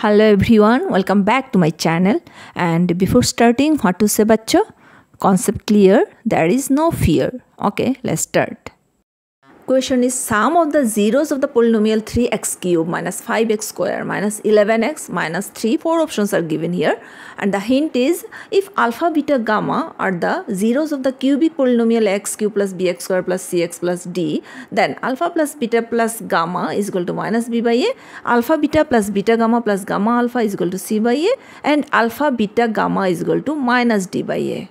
Hello everyone, welcome back to my channel. And before starting, what to say bachcho? Concept clear, there is no fear. Okay, let's start. Question is, sum of the zeros of the polynomial 3x cube minus 5x square minus 11x minus 3, 4 options are given here. And the hint is, if alpha, beta, gamma are the zeros of the cubic polynomial x cube plus bx square plus cx plus d, then alpha plus beta plus gamma is equal to minus b by a, alpha beta plus beta gamma plus gamma alpha is equal to c by a, and alpha beta gamma is equal to minus d by a.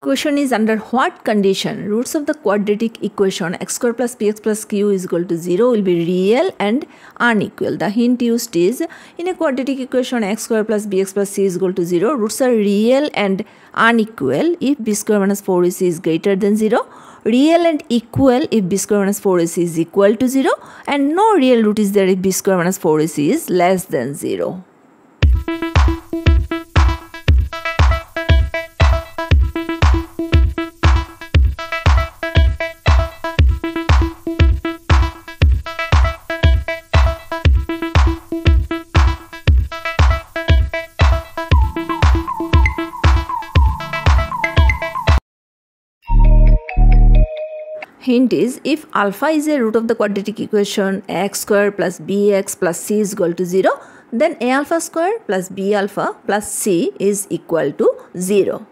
Question is, under what condition roots of the quadratic equation x square plus px plus q is equal to 0 will be real and unequal? The hint used is, in a quadratic equation x square plus bx plus c is equal to 0, roots are real and unequal if b square minus 4ac is greater than 0, real and equal if b square minus 4ac is equal to 0, and no real root is there if b square minus 4ac is less than 0. Hint is, if alpha is a root of the quadratic equation x square plus bx plus c is equal to 0, then a alpha square plus b alpha plus c is equal to 0.